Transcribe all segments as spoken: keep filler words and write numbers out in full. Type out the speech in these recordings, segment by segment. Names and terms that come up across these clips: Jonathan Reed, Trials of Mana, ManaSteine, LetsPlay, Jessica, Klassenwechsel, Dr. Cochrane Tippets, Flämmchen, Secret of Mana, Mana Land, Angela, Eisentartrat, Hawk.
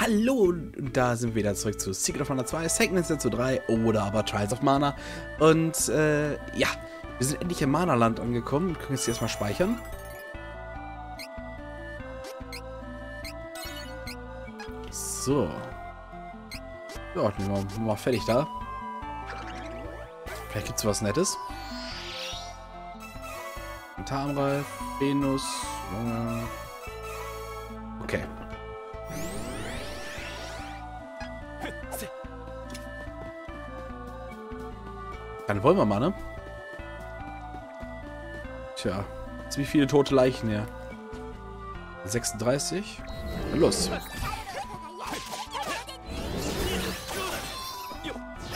Hallo, und da sind wir wieder zurück zu Secret of Mana zwei, Second Instant zu drei oder aber Trials of Mana. Und äh, ja, wir sind endlich im Mana Land angekommen und können jetzt erstmal speichern. So. Ja, nehmen wir mal fertig da. Vielleicht gibt es was Nettes. Tarnreif, Venus, Lunge. Okay. Dann wollen wir mal, ne? Tja, wie viele tote Leichen hier. sechsunddreißig. Los.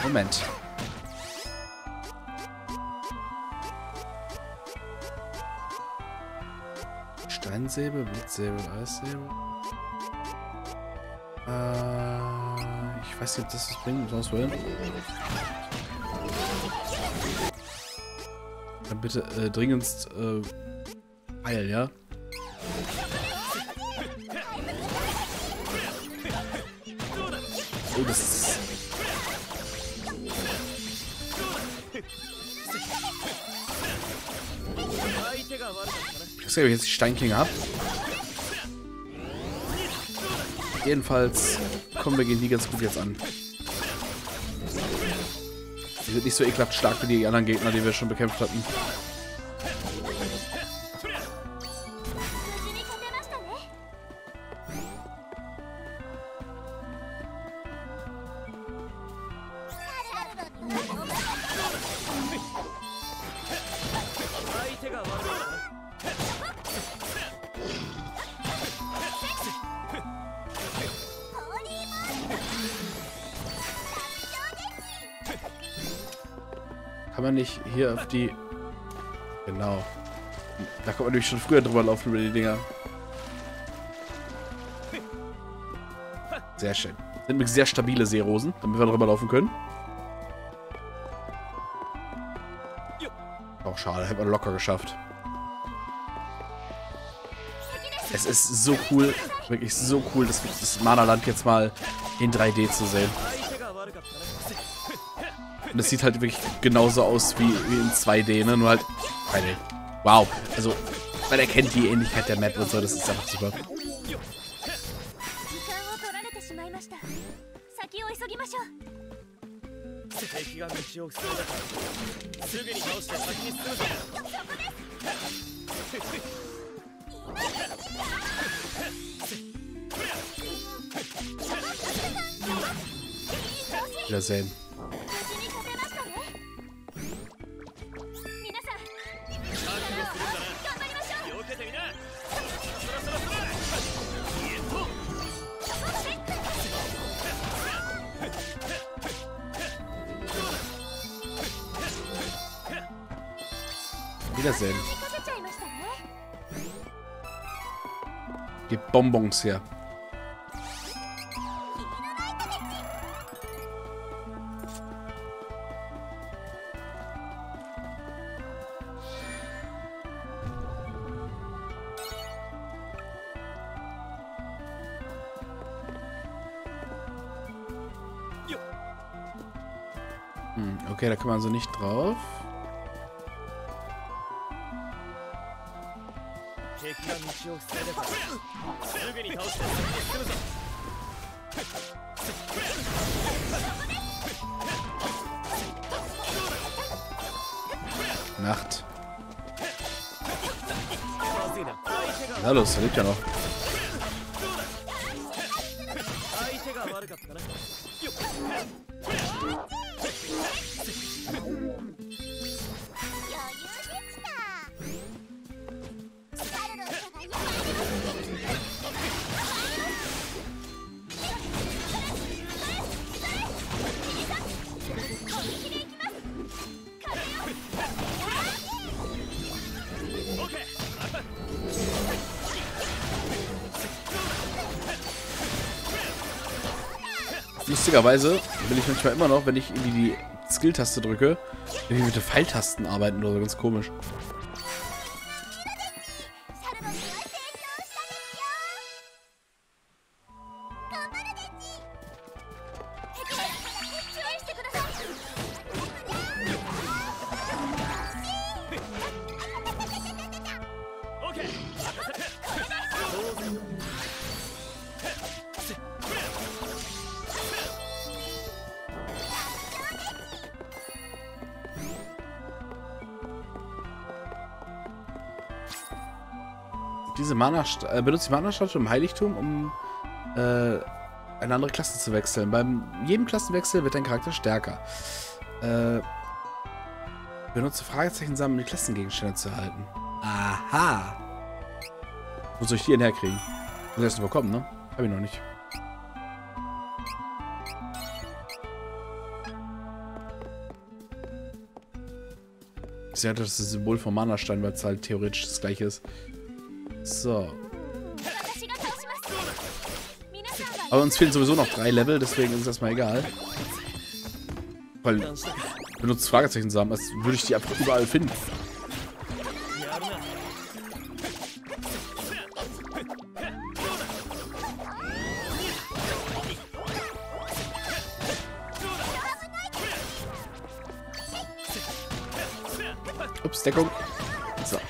Moment. Steinsäbel, Blitzsäbel, Eissäbel. Äh, ich weiß nicht, ob das das bringt. Sonst wohin? Dann bitte äh, dringendst äh, heil, ja? Oh, das ist... Ich weiß nicht, ob ich jetzt die Steinklinge habe. Jedenfalls kommen wir gegen die ganz gut jetzt an. Die sind nicht so ekelhaft stark wie die anderen Gegner, die wir schon bekämpft hatten. Kann man nicht hier auf die... Genau. Da kann man nämlich schon früher drüber laufen über die Dinger. Sehr schön. Sind nämlich sehr stabile Seerosen, damit wir drüber laufen können. Auch schade, hätte man locker geschafft. Es ist so cool, wirklich so cool, das, das Mana-Land jetzt mal in drei D zu sehen. Und das sieht halt wirklich genauso aus wie, wie in zwei D, ne? Nur halt drei D. Wow. Also, man erkennt die Ähnlichkeit der Map und so. Das ist einfach super. Wiedersehen. Wiedersehen. Gib Bonbons her. Hm, okay, da kann man also nicht drauf. Nacht. Na los, lebt ja noch. Lustigerweise bin ich manchmal immer noch, wenn ich irgendwie die Skill-Taste drücke, irgendwie mit den Pfeiltasten arbeiten oder so, ganz komisch. diese Mana äh, benutzt die Mana-Statue im Heiligtum, um äh, eine andere Klasse zu wechseln. Bei jedem Klassenwechsel wird dein Charakter stärker. Äh, benutze Fragezeichen sammeln, um die Klassengegenstände zu erhalten. Aha! Wo soll ich die denn herkriegen? Muss ich erst mal bekommen, ne? Hab ich noch nicht. Ich sehe, das ist das Symbol von ManaSteine, weil es halt theoretisch das gleiche ist. So. Aber uns fehlen sowieso noch drei Level, deswegen ist es erstmal egal. Weil benutzt Fragezeichen zusammen, als würde ich die einfach überall finden. Ups, Deckung. So.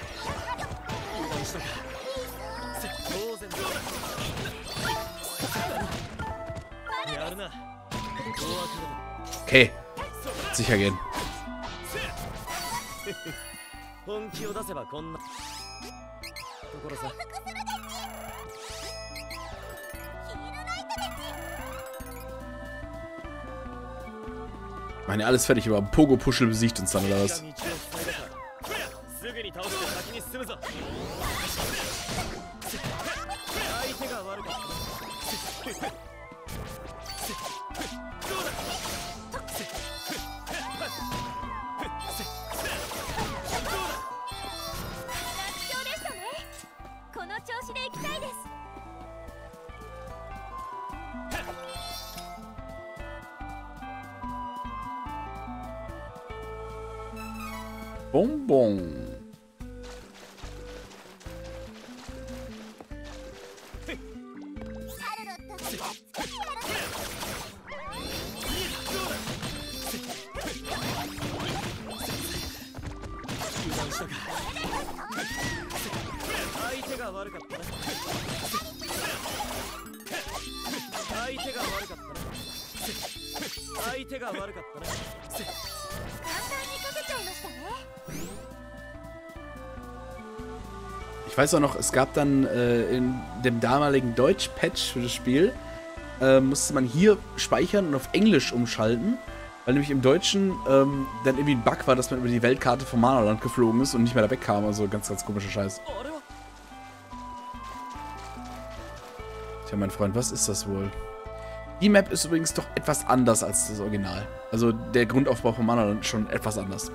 Okay. Sicher gehen. Ich meine, alles fertig, aber Pogo-Puschel besiegt uns dann, oder was? Bonbon. Ich weiß auch noch, es gab dann äh, in dem damaligen Deutsch-Patch für das Spiel, äh, musste man hier speichern und auf Englisch umschalten, weil nämlich im Deutschen ähm, dann irgendwie ein Bug war, dass man über die Weltkarte von Mana Land geflogen ist und nicht mehr da wegkam. Also ganz, ganz komischer Scheiß. Tja, mein Freund, was ist das wohl? Die Map ist übrigens doch etwas anders als das Original. Also der Grundaufbau von Mana Land ist schon etwas anders.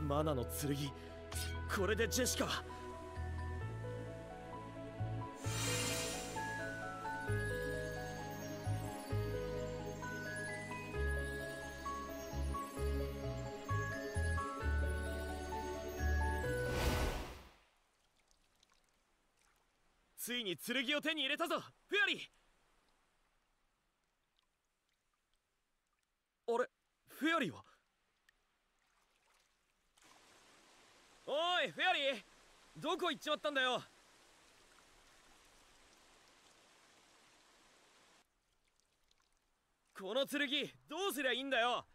Mana no Tsurugi. Kore de Jessica. Tsuini Tsurugi o teni ireta zo. Fury. Ore, Fury wa? おい、フェアリー。どこ行っちまったんだよ。この剣、どうすりゃいいんだよ。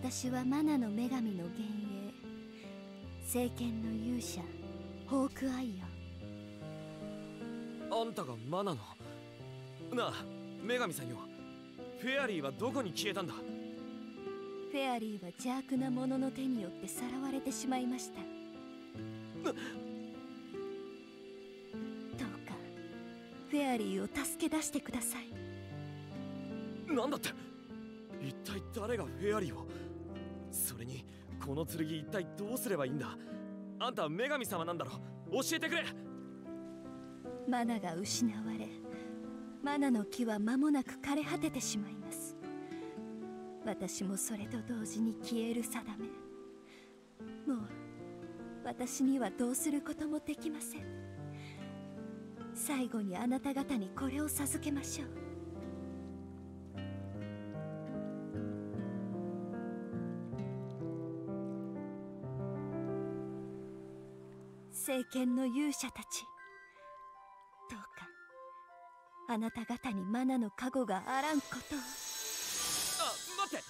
私はマナの女神の幻影、聖剣の勇者、ホークアイよ。あんたがマナの。なあ、女神さんよ。フェアリーはどこに消えたんだ？フェアリーは邪悪な者の手によってさらわれてしまいました。どうかフェアリーを助け出してください。なんだって？一体誰がフェアリーを？それにこの剣一体どうすればいいんだ？あんたは女神様なんだろ？教えてくれ。マナが失われ、マナの木は間もなく枯れ果ててしまいます。私もそれと同時に消える定め。もう私にはどうすることもできません。最後にあなた方にこれを授けましょう。聖剣の勇者たち、どうかあなた方にマナの加護があらんことを。あ、待って。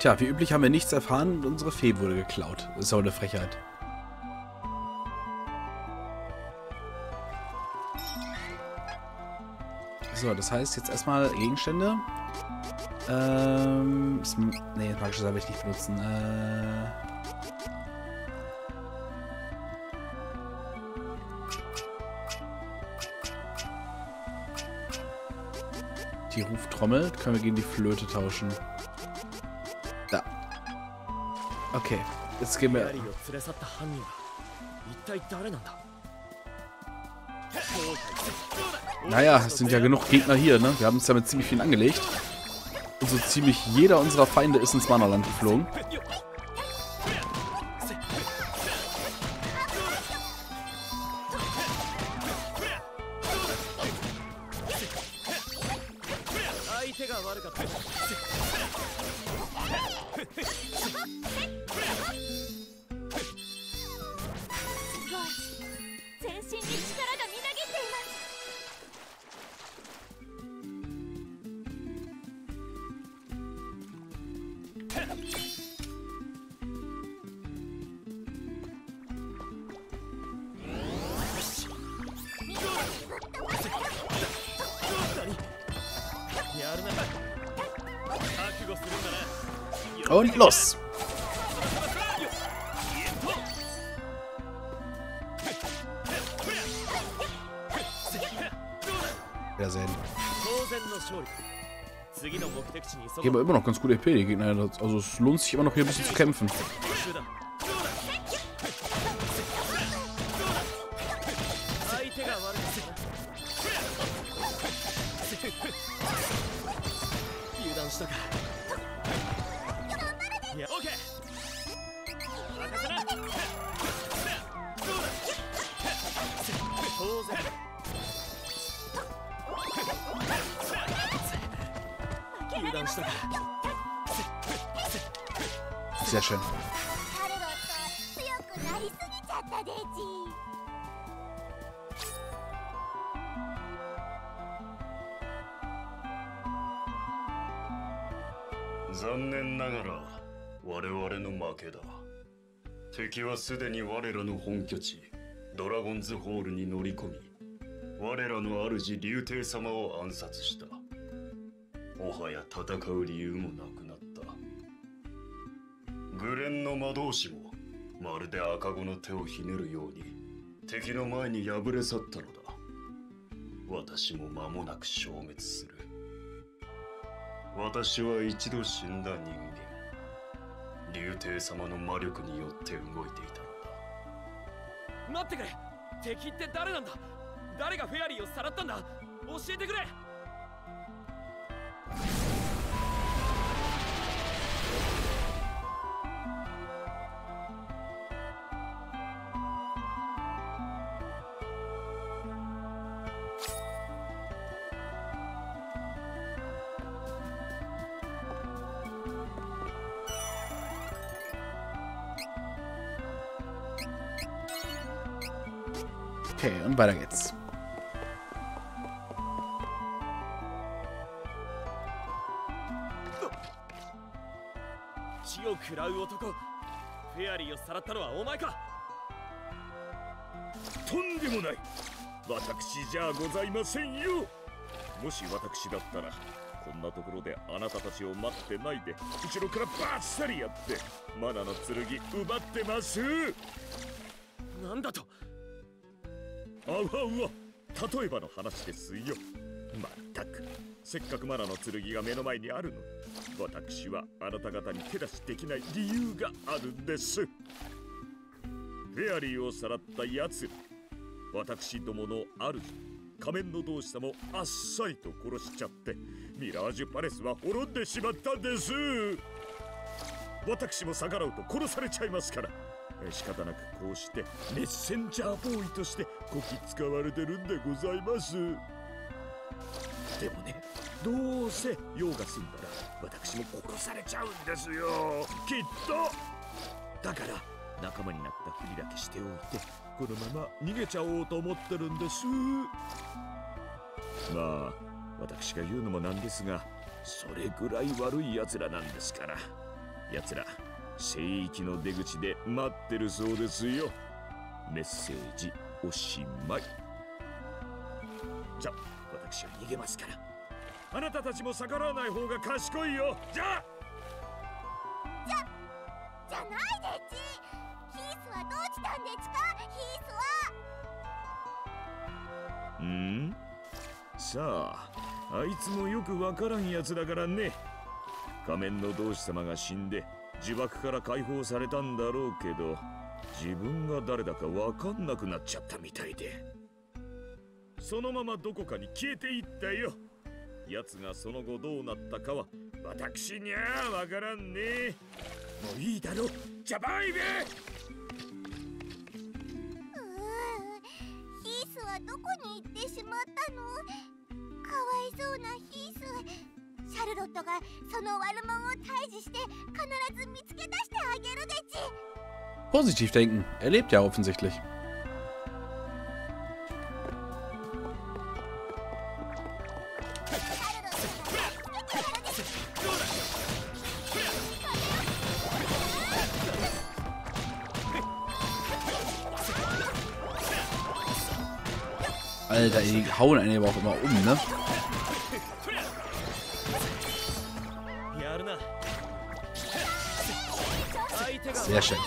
Tja, wie üblich haben wir nichts erfahren und unsere Fee wurde geklaut. Das ist auch eine Frechheit. So, das heißt jetzt erstmal Gegenstände. Ähm. Nee, magisches habe ich nicht benutzen. Äh. Die Ruftrommel können wir gegen die Flöte tauschen. Da. Okay, jetzt gehen wir. Naja, es sind ja genug Gegner hier, ne? Wir haben uns damit ziemlich viel angelegt. Und so ziemlich jeder unserer Feinde ist ins Mana Land geflogen. Und los! Ja, sehen. Geben wir immer noch ganz gut E P, die Gegner. Also es lohnt sich immer noch hier ein bisschen zu kämpfen. Sehr schön. Gurren no Madoshiもまるで赤子の手をひねるように敵の前に敗れ去ったのだ。私も間もなく消滅する。私は一度死んだ人間。竜帝様の魔力によって動いていたのだ。待ってくれ！敵って誰なんだ？誰がフェアリーをさらったんだ？教えてくれ！ Okay, und weiter geht's. Positiv denken. Er lebt ja offensichtlich. Alter, die hauen einen aber auch immer um, ne? Sehr schön.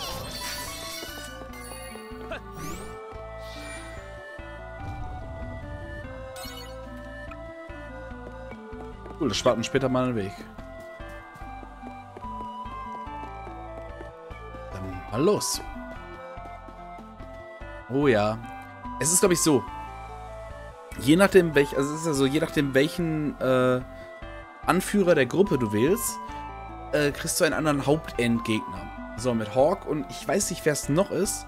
Cool, das spart uns später mal einen Weg. Dann mal los. Oh ja. Es ist, glaube ich, so. Je nachdem, welch, also es ist ja so, je nachdem welchen äh, Anführer der Gruppe du wählst, äh, kriegst du einen anderen Hauptendgegner. So, mit Hawk und ich weiß nicht, wer es noch ist,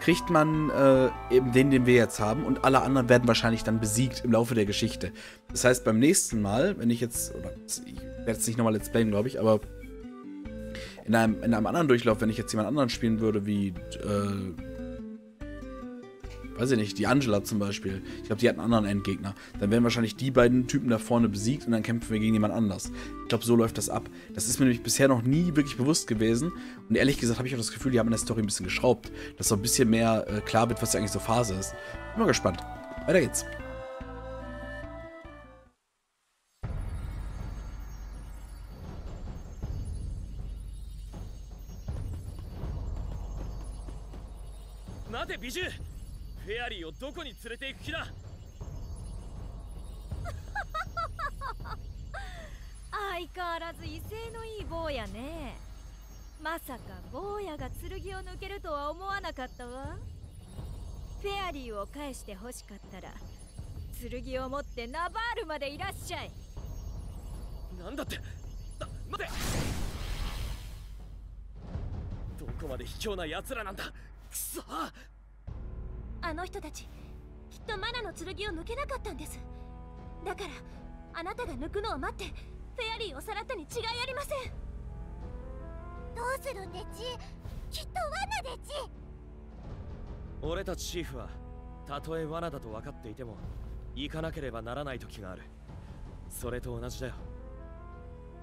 kriegt man äh, eben den, den wir jetzt haben, und alle anderen werden wahrscheinlich dann besiegt im Laufe der Geschichte. Das heißt, beim nächsten Mal, wenn ich jetzt, oder ich werde jetzt nicht nochmal Let's Playen, glaube ich, aber in einem, in einem anderen Durchlauf, wenn ich jetzt jemand anderen spielen würde, wie, äh, weiß ich nicht, die Angela zum Beispiel, ich glaube, die hat einen anderen Endgegner, dann werden wahrscheinlich die beiden Typen da vorne besiegt und dann kämpfen wir gegen jemand anders. Ich glaube, so läuft das ab. Das ist mir nämlich bisher noch nie wirklich bewusst gewesen und ehrlich gesagt habe ich auch das Gefühl, die haben in der Story ein bisschen geschraubt, dass so ein bisschen mehr äh, klar wird, was ja eigentlich so Phase ist. Bin mal gespannt. Weiter geht's. Warte, Bijou! フェアリーをどこに連れて行く気だ相変わらず威勢のいい坊やねまさか坊やが剣を抜けるとは思わなかったわフェアリーを返して欲しかったら剣を持ってナバールまでいらっしゃいなんだってだ待てどこまで卑怯な奴らなんだくそ あの人たち、きっとマナの剣を抜けなかったんです。だから、あなたが抜くのを待って、フェアリーをさらったに違いありません。どうするんでち、きっと罠でち。俺たちチーフはたとえ罠だと分かっていても行かなければならない時がある。それと同じだよ。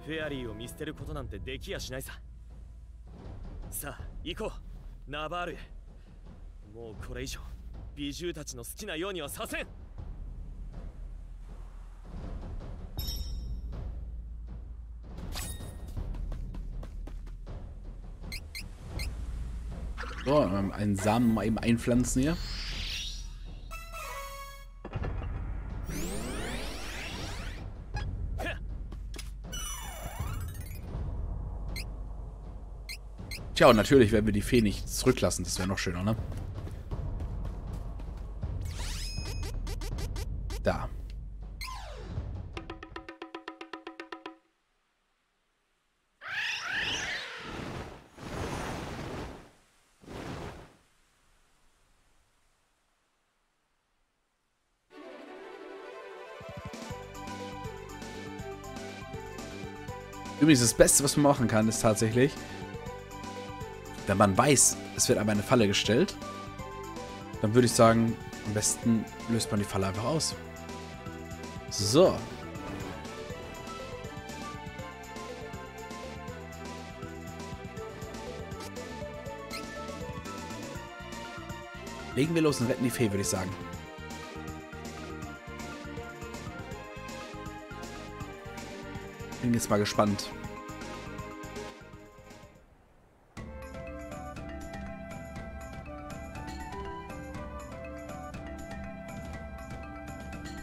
フェアリーを見捨てることなんてできやしないさ。さあ行こう、ナバールへ。もうこれ以上美獣たちの好きなようにはさせん。So, einen Samen mal eben einpflanzen hier. Tja, und natürlich werden wir die Fee nicht zurücklassen. Das wäre noch schöner, ne? Da. Übrigens, das Beste, was man machen kann, ist tatsächlich, wenn man weiß, es wird aber eine Falle gestellt, dann würde ich sagen, am besten löst man die Falle einfach aus. So. Legen wir los und retten die Fee, würde ich sagen. Bin jetzt mal gespannt.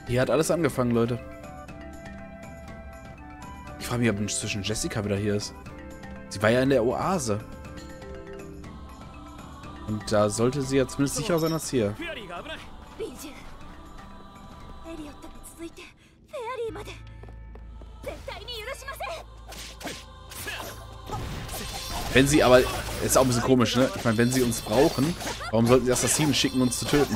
Hier hat alles angefangen, Leute. Ich frage mich, ob inzwischen Jessica wieder hier ist. Sie war ja in der Oase. Und da sollte sie ja zumindest sicher sein als hier. Wenn sie aber, ist auch ein bisschen komisch, ne? Ich meine, wenn sie uns brauchen, warum sollten sie Assassinen schicken, uns zu töten?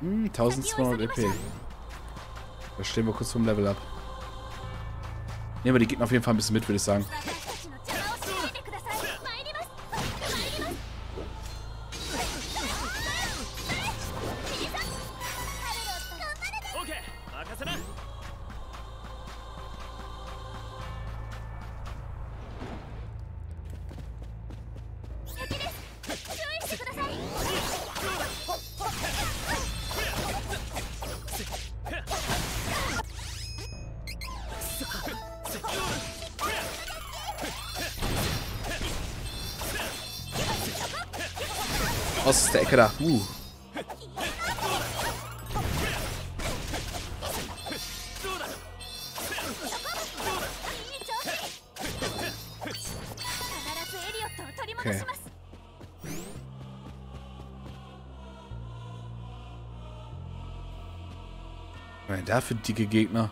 Hm, zwölfhundert E P. Da stehen wir kurz vom Level ab. Ne, aber die gehen auf jeden Fall ein bisschen mit, würde ich sagen. Aus der Ecke da. Uh. Okay. Nein, dafür dicke Gegner.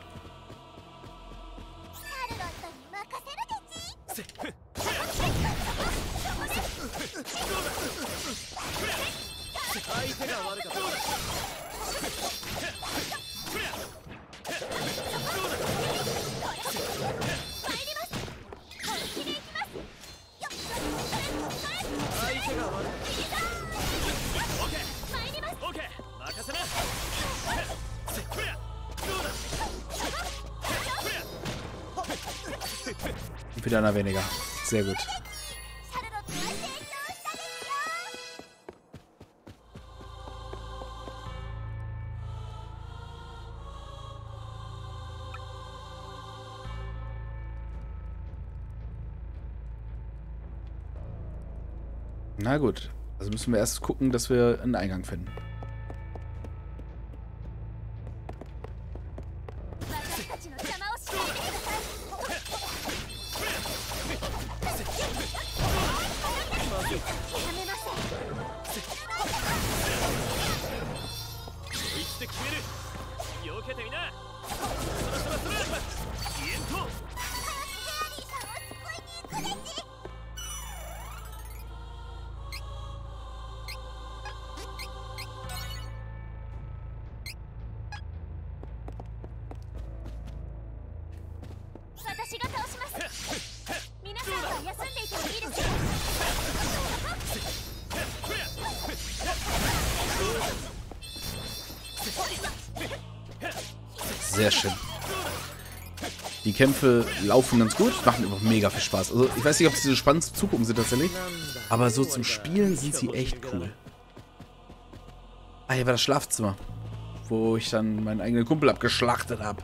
Wieder einer weniger. Sehr gut. Na gut. Also müssen wir erst gucken, dass wir einen Eingang finden. Sehr schön. Die Kämpfe laufen ganz gut, machen einfach mega viel Spaß. Also ich weiß nicht, ob sie so spannend zu zugucken sind tatsächlich, aber so zum Spielen sind sie echt cool. Ah, hier war das Schlafzimmer, wo ich dann meinen eigenen Kumpel abgeschlachtet habe.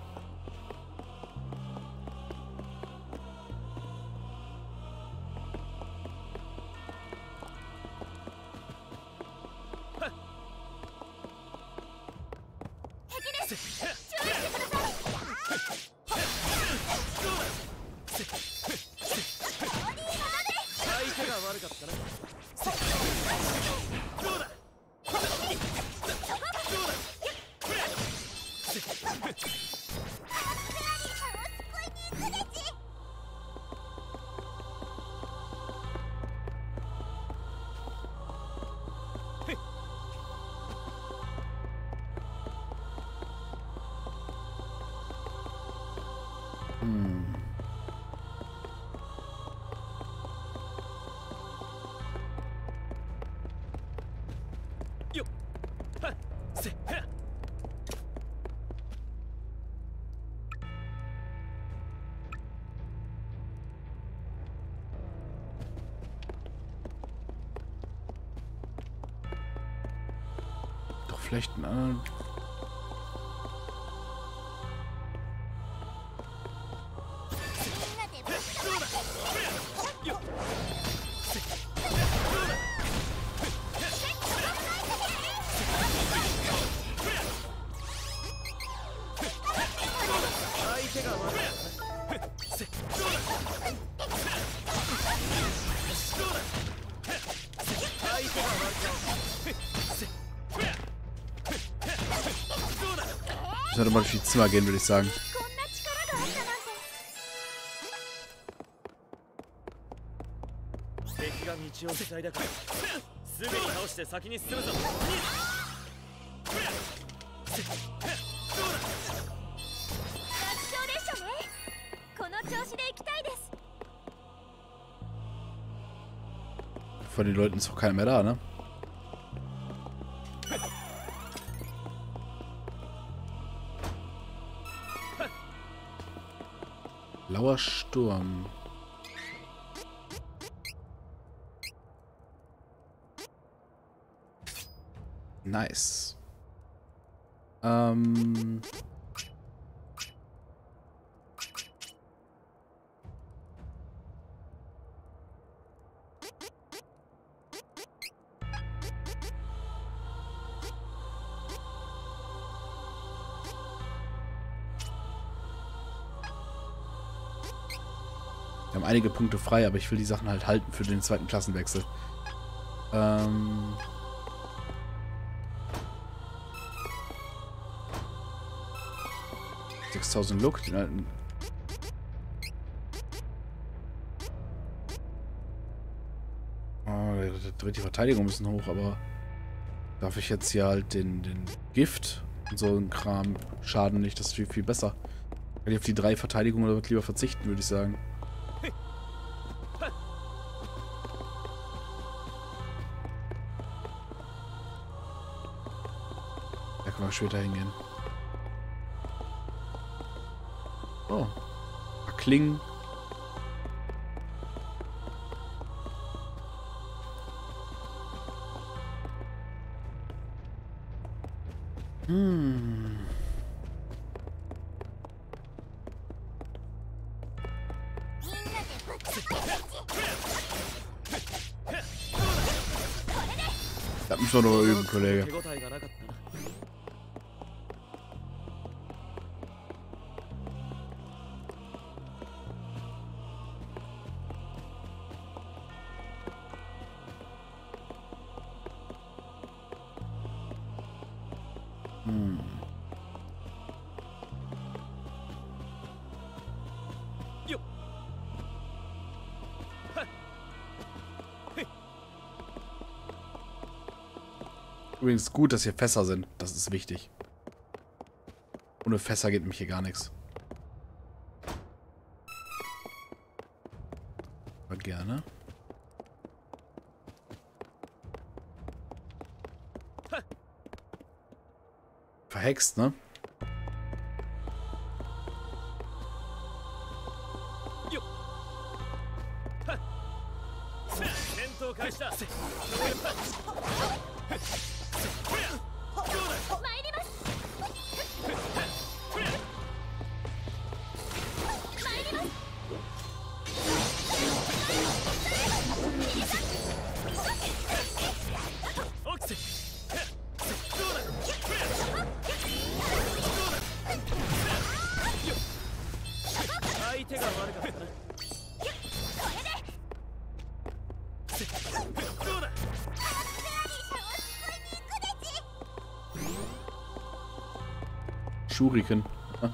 Doch vielleicht einen anderen... Ich sollte mal durch die Zimmer gehen, würde ich sagen. Von den Leuten ist doch keiner mehr da, ne? Lauer Sturm. Nice. Ähm. Wir haben einige Punkte frei, aber ich will die Sachen halt halten für den zweiten Klassenwechsel. Ähm. sechstausend Look, den alten. Oh, da dreht die Verteidigung ein bisschen hoch, aber darf ich jetzt hier halt den, den Gift und so einen Kram schaden nicht? Das ist viel, viel besser. Kann ich auf die drei Verteidigungen oder lieber verzichten, würde ich sagen. Später hingehen. Oh. Klingen. Hm. Das müssen wir noch üben, Kollege. Übrigens gut, dass hier Fässer sind. Das ist wichtig. Ohne Fässer geht mich hier gar nichts. Aber gerne. Verhext, ne? Schuriken. Ah.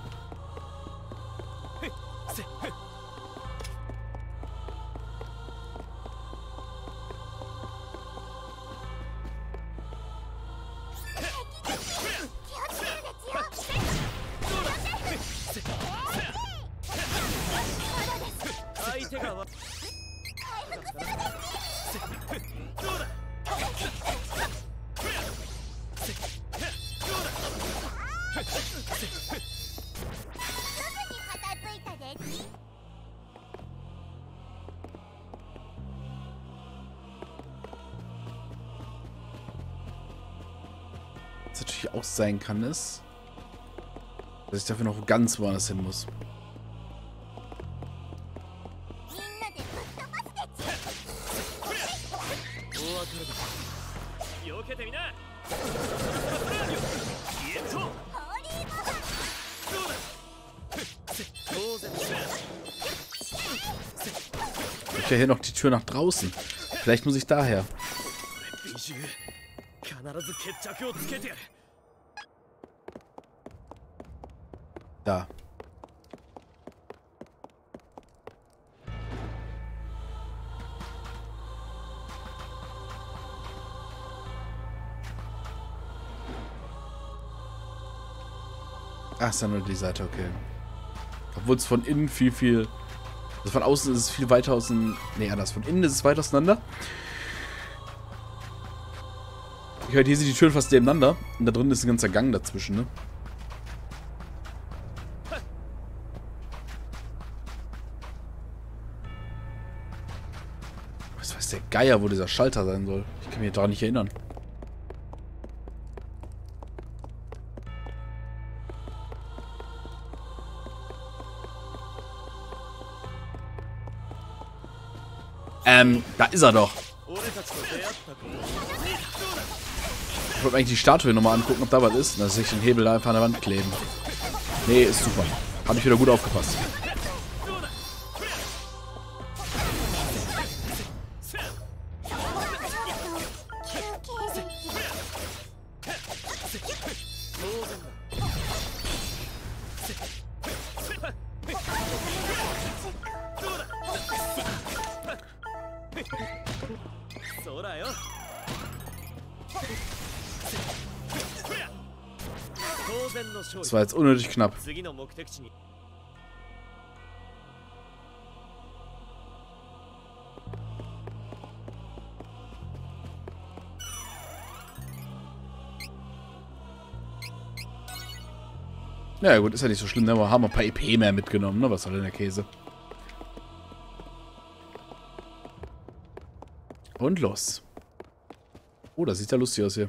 Was natürlich auch sein kann, ist, dass ich dafür noch ganz woanders hin muss. Ich habe hier noch die Tür nach draußen. Vielleicht muss ich daher. Da. Ach, ist ja nur die Seite, okay. Obwohl es von innen viel, viel... Also von außen ist es viel weiter außen... Nee, anders. Von innen ist es weit auseinander. Ich höre, hier sind die Türen fast nebeneinander. Und da drin ist ein ganzer Gang dazwischen, ne? Was weiß der Geier, wo dieser Schalter sein soll? Ich kann mich daran nicht erinnern. Ähm, da ist er doch. Ich wollte eigentlich die Statue nochmal angucken, ob da was ist. Dass sich den Hebel da einfach an der Wand kleben. Nee, ist super. Habe ich wieder gut aufgepasst. Das war jetzt unnötig knapp. Na ja, gut, ist ja nicht so schlimm, aber haben wir ein paar E P mehr mitgenommen, ne? Was soll denn der Käse? Und los. Oh, das sieht ja lustig aus hier.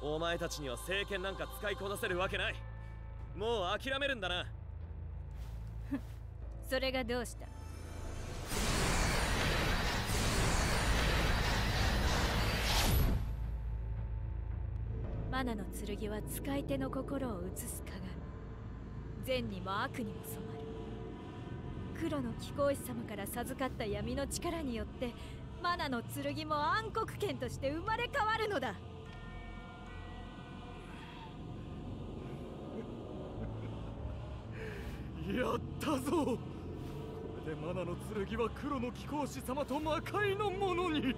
お前たちには聖剣なんか使いこなせるわけない。もう諦めるんだな。それがどうした？マナの剣は使い手の心を映す鏡。善にも悪にも染まる。黒の貴公子様から授かった闇の力によってマナの剣も暗黒剣として生まれ変わるのだ。やったぞ。これでマナの剣は黒の貴公子様と魔界のものに。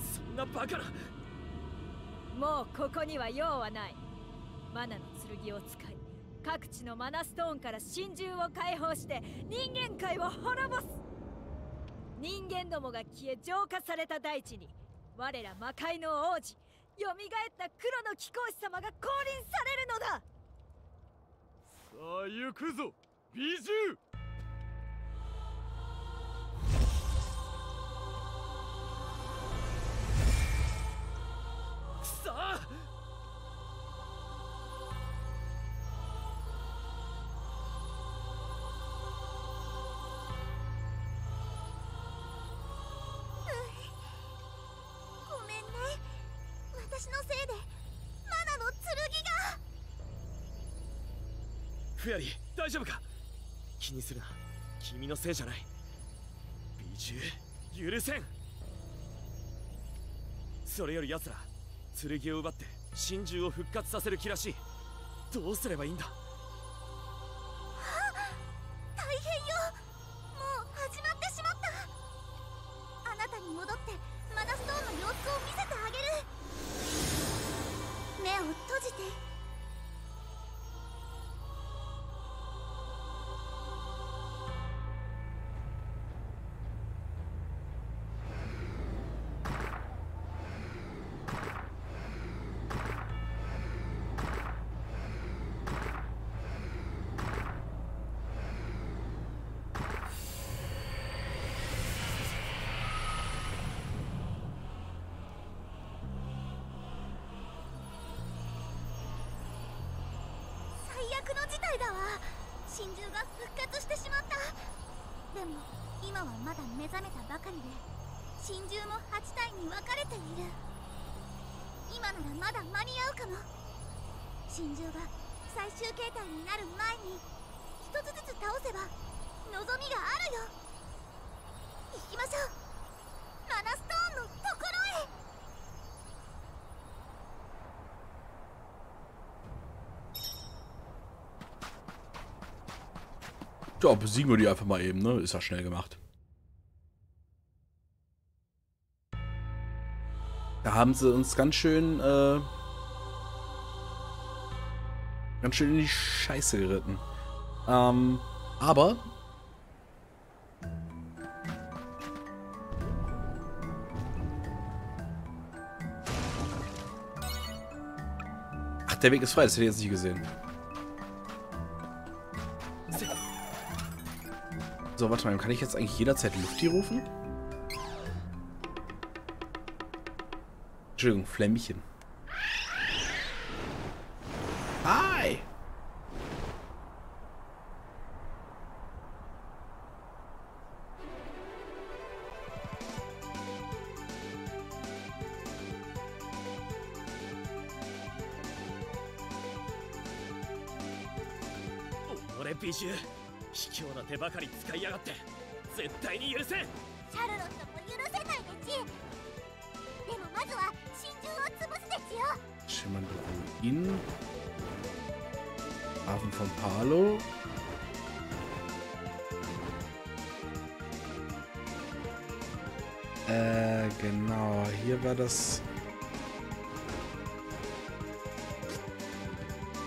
そんなバカな。もうここには用はない。マナの剣を使い各地のマナストーンから神獣を解放して人間界を滅ぼす。人間どもが消え浄化された大地に我ら魔界の王子、蘇った黒の貴公子様が降臨されるのだ。さあ行くぞ美獣。くそー。フェアリー、大丈夫か？気にするな。君のせいじゃない。美獣、許せん。それより奴ら、剣を奪って神獣を復活させる気らしい。どうすればいいんだ？大変よ。もう始まってしまった。あなたに戻ってマナストーンの様子を見せてあげる。目を閉じて。神獣が復活してしまった。でも今はまだ目覚めたばかりで神獣もはちたいに分かれている。今ならまだ間に合うかも。神獣が最終形態になる前に一つずつ倒せば望みがあるよ。行きましょう、マナストーンのところへ。Ja, besiegen wir die einfach mal eben, ne? Ist ja schnell gemacht. Da haben sie uns ganz schön, äh, ganz schön in die Scheiße geritten. Ähm, aber... Ach, der Weg ist frei, das hätte ich jetzt nicht gesehen. So, warte mal, kann ich jetzt eigentlich jederzeit Lufti rufen? Entschuldigung, Flämmchen. Hi! Oh, der Bischu. 卑怯な手ばかり使いやがって絶対に許せん。シャルロットも許せないでち。でもまずは神獣を潰すですよ。シマンドルインアフンフォンパーロ。Äh, genau, hier war das.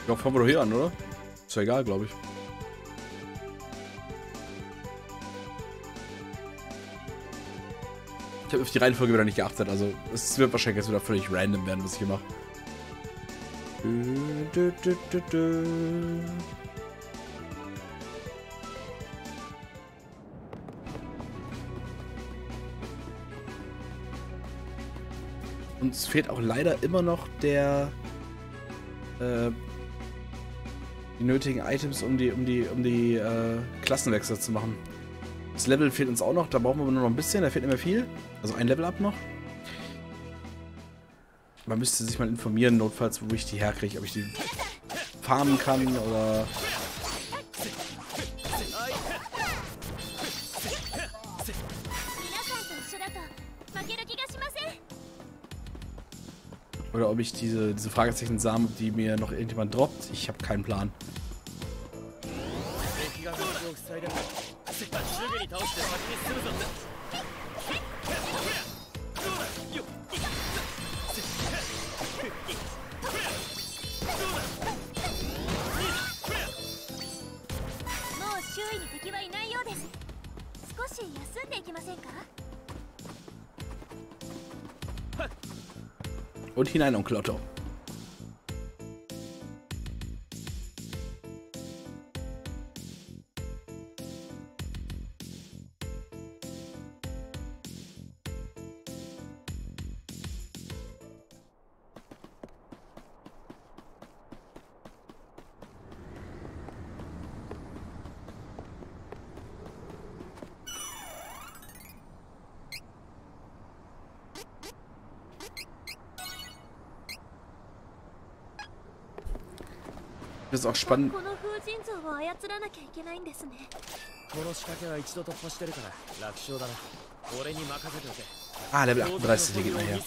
Ja, fangen wir doch hier an, oder? Ist ja egal, glaube ich. Ich habe auf die Reihenfolge wieder nicht geachtet, also es wird wahrscheinlich jetzt wieder völlig random werden, was ich hier mache. Uns fehlt auch leider immer noch der äh, die nötigen Items, um die um die um die äh, Klassenwechsel zu machen. Das Level fehlt uns auch noch, da brauchen wir nur noch ein bisschen, da fehlt immer viel. Also ein Level up noch. Man müsste sich mal informieren, notfalls, wo ich die herkriege, ob ich die farmen kann oder... Oder ob ich diese, diese Fragezeichen-Samen, die mir noch irgendjemand droppt, ich habe keinen Plan. Und hinein, Onkel Otto. Das ist auch spannend. Ah, Level achtunddreißig, der geht mal her.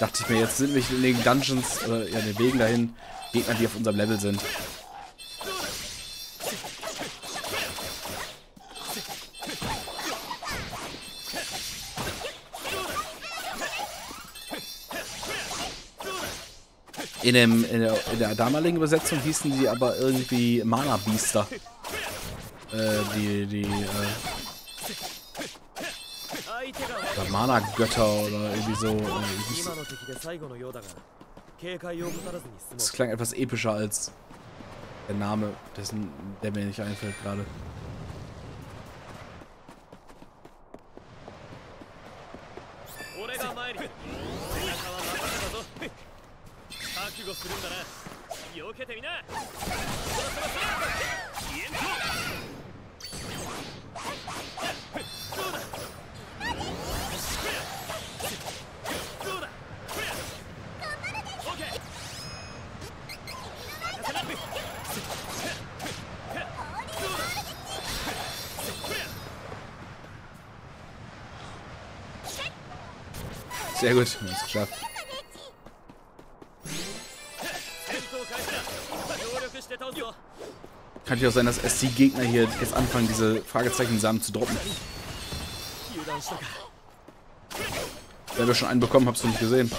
Dachte ich mir, jetzt sind wir in den Dungeons, oder ja, in den Wegen dahin, Gegner, die auf unserem Level sind. In, dem, in, der, in der damaligen Übersetzung hießen die aber irgendwie Mana-Biester. Äh, die, die, äh... Mana-Götter oder irgendwie so. Das klang etwas epischer als der Name, dessen, der mir nicht einfällt gerade. Sehr gut, wir haben es geschafft. Kann natürlich auch sein, dass erst die Gegner hier jetzt anfangen, diese Fragezeichen-Samen zu droppen. Wenn wir schon einen bekommen, hab's du nicht gesehen.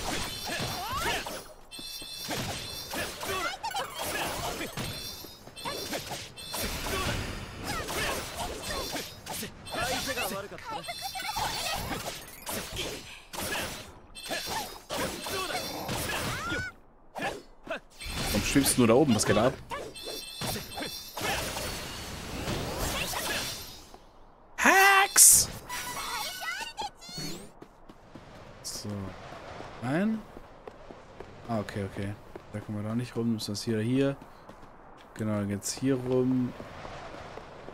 Schwebst du nur da oben, was geht ab? Hacks! So. Nein? Ah, okay, okay. Da kommen wir da nicht rum. Ist das hier oder hier? Genau, dann geht's hier rum.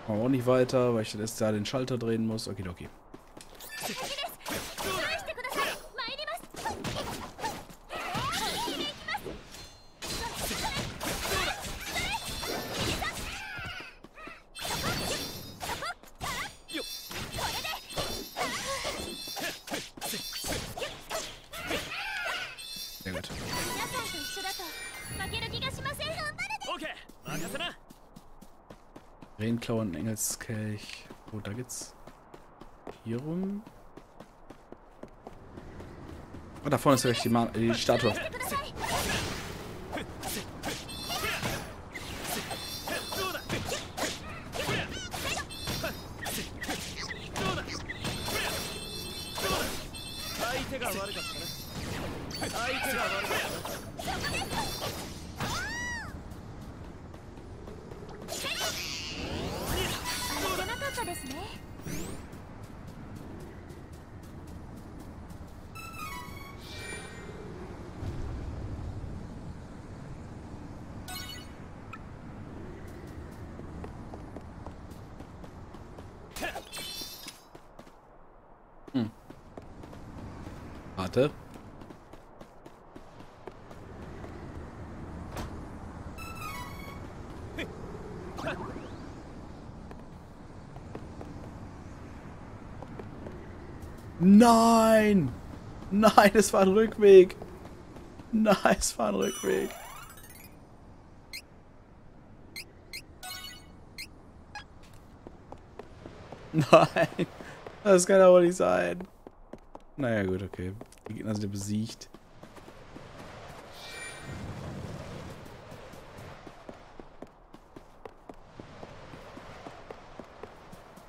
Kommen wir auch nicht weiter, weil ich jetzt da den Schalter drehen muss. Okay, okay. Rehenklaue und Engelskelch. Oh, da geht's hier rum. Oh, da vorne ist direkt die, Ma die Statue. Hm. Warte. Nein! Nein, es war ein Rückweg. Nein, es war ein Rückweg. Nein, das kann aber nicht sein. Naja, gut, okay. Die Gegner sind ja besiegt.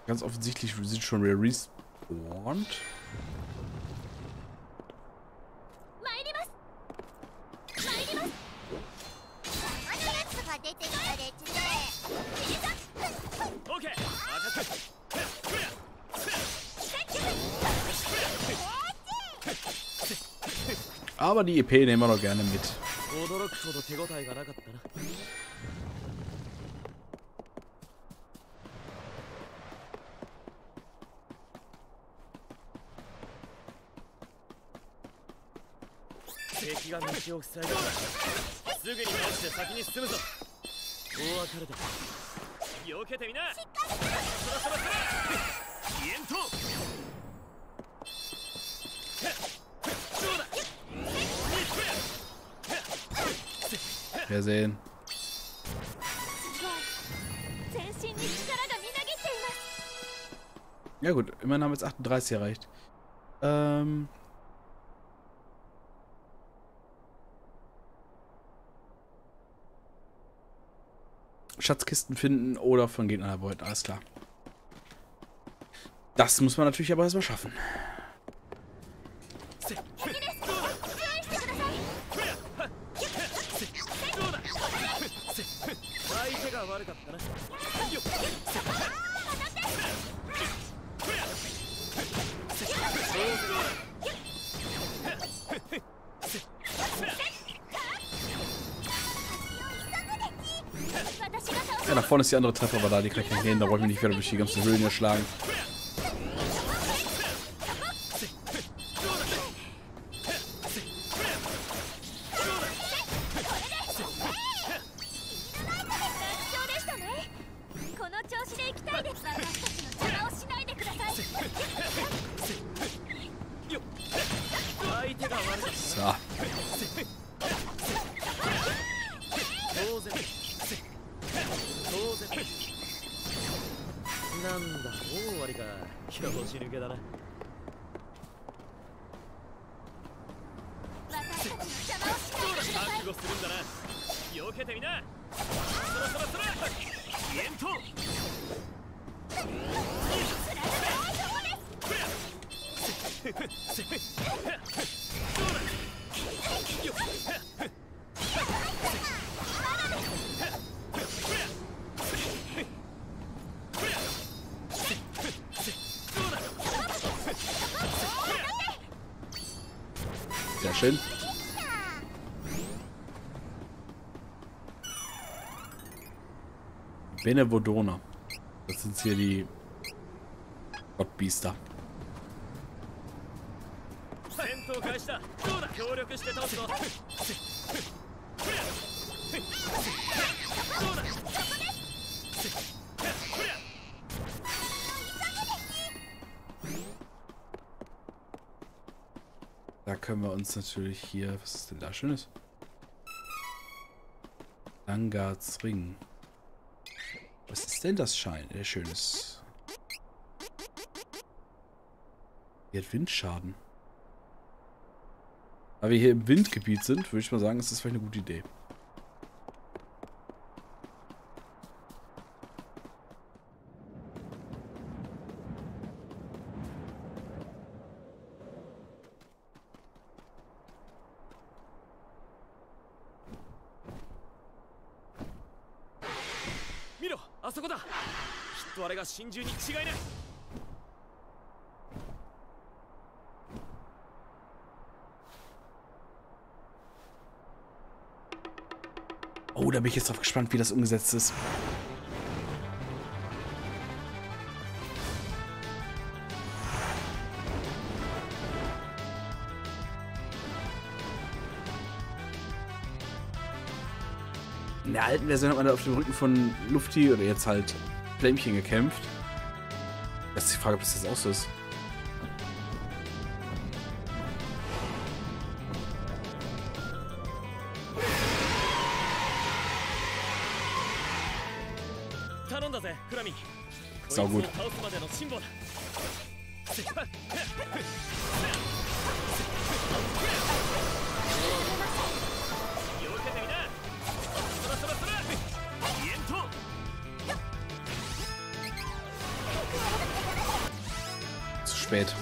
Ganz offensichtlich sind schon respawned. Aber die E P nehmen wir doch gerne mit. Wir sehen. Ja gut, immerhin haben wir jetzt achtunddreißig erreicht. Ähm Schatzkisten finden oder von Gegnern erbeuten, alles klar. Das muss man natürlich aber erstmal schaffen. Ja, da vorne ist die andere Treppe, aber da die kann ich nicht hin, da wollen wir nicht wieder durch die ganzen Höhlen erschlagen. So. Sehr schön. Benevodona. Das sind hier die Gottbiester. Da können wir uns natürlich hier... Was ist denn da Schönes? Langards Ring. Was ist denn das Schein? Der Schönes. Hier hat Windschaden. Da wir hier im Windgebiet sind, würde ich mal sagen, ist das vielleicht eine gute Idee. Oh, da bin ich jetzt drauf gespannt, wie das umgesetzt ist. In der alten Version hat man da auf dem Rücken von Lufti oder jetzt halt Flämmchen gekämpft. Das ist die Frage, ob das jetzt auch so ist. Sau gut. Zu spät.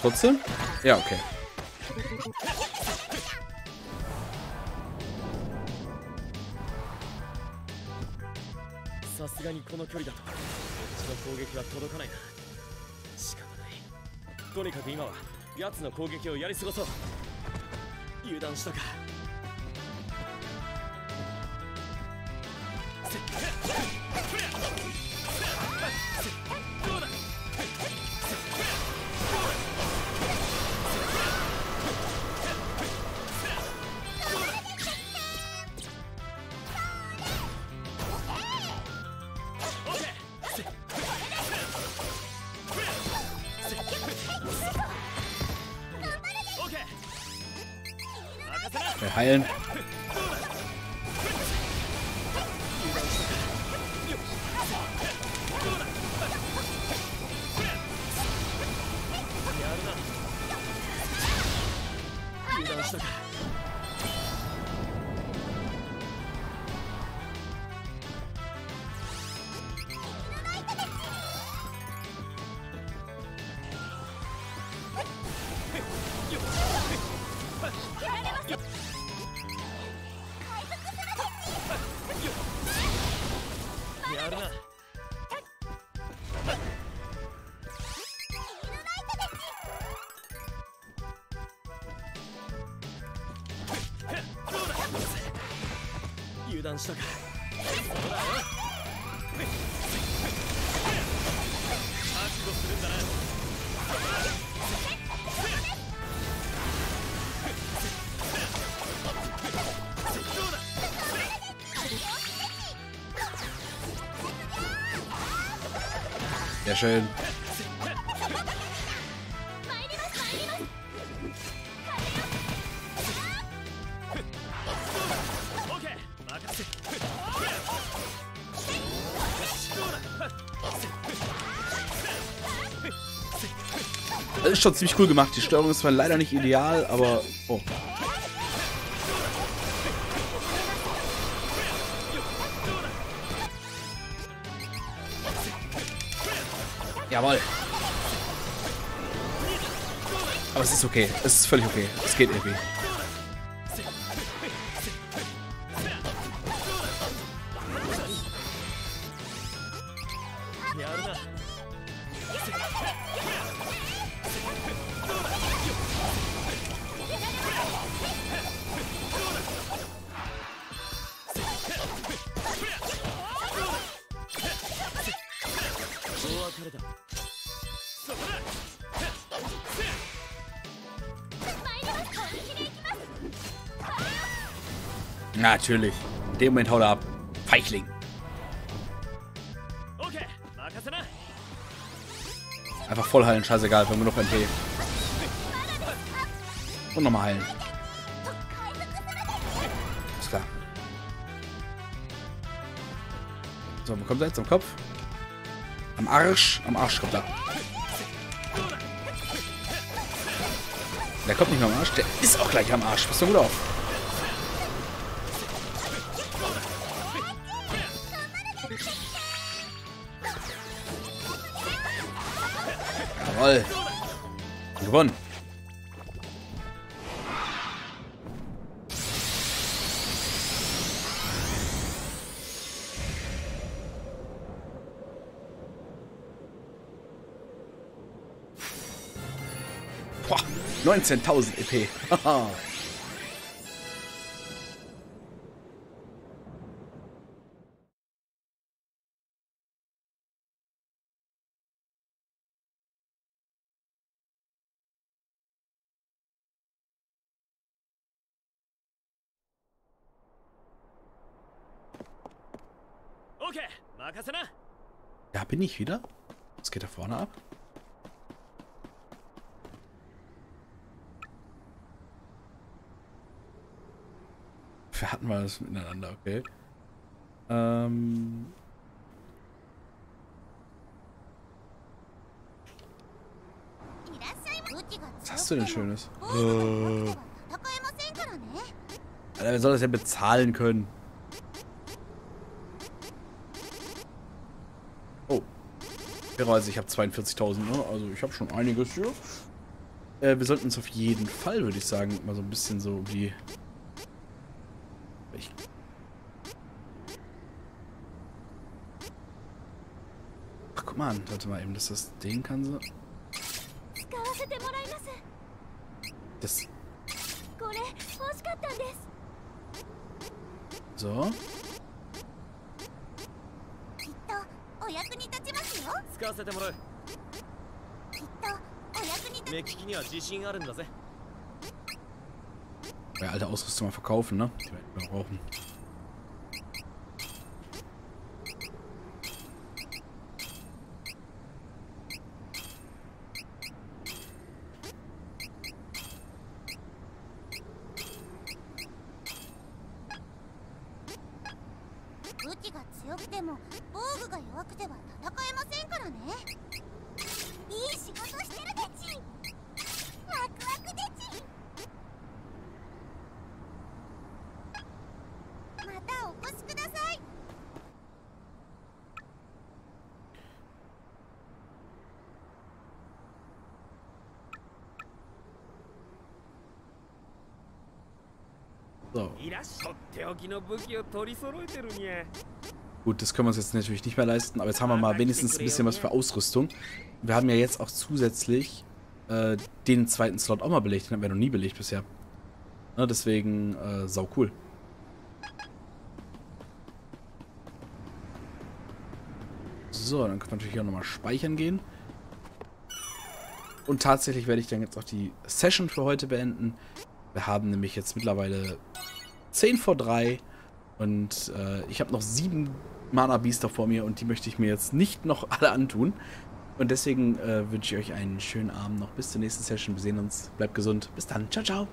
Trotzdem? Ja, okay. Heilen. Sehr schön. Das ist schon ziemlich cool gemacht. Die Steuerung ist zwar leider nicht ideal, aber... Oh. Jawohl. Aber es ist okay. Es ist völlig okay. Es geht irgendwie. Natürlich. In dem Moment haut er ab. Feichling. Einfach voll heilen, scheißegal, wir haben genug N P. Und nochmal heilen. Ist klar. So, wo kommt er jetzt? Am Kopf? Am Arsch? Am Arsch kommt er. Der kommt nicht mehr am Arsch, der ist auch gleich am Arsch. Pass doch gut auf. Jawohl. Gewonnen. neunzehntausend E P. Da bin ich wieder. Was geht da vorne ab? Wir hatten mal das miteinander, okay. Ähm. Was hast du denn Schönes? Äh. Alter, wer soll das denn bezahlen können? Also ich habe zweiundvierzigtausend, ne? Also ich habe schon einiges hier. Äh, wir sollten uns auf jeden Fall, würde ich sagen, mal so ein bisschen so um die... Ich... Ach, guck mal an. Warte mal eben, dass das Ding kann so... Das... So... Ja, alte Ausrüstung mal verkaufen, ne? Die werden wir brauchen. So. Gut, das können wir uns jetzt natürlich nicht mehr leisten, aber jetzt haben wir mal wenigstens ein bisschen was für Ausrüstung. Wir haben ja jetzt auch zusätzlich äh, den zweiten Slot auch mal belegt, den haben wir noch nie belegt bisher. Ne, deswegen, äh, sau cool. So, dann können wir natürlich auch nochmal speichern gehen. Und tatsächlich werde ich dann jetzt auch die Session für heute beenden. Wir haben nämlich jetzt mittlerweile zehn vor drei und äh, ich habe noch sieben Mana-Biester vor mir und die möchte ich mir jetzt nicht noch alle antun. Und deswegen äh, wünsche ich euch einen schönen Abend noch. Bis zur nächsten Session. Wir sehen uns. Bleibt gesund. Bis dann. Ciao, ciao.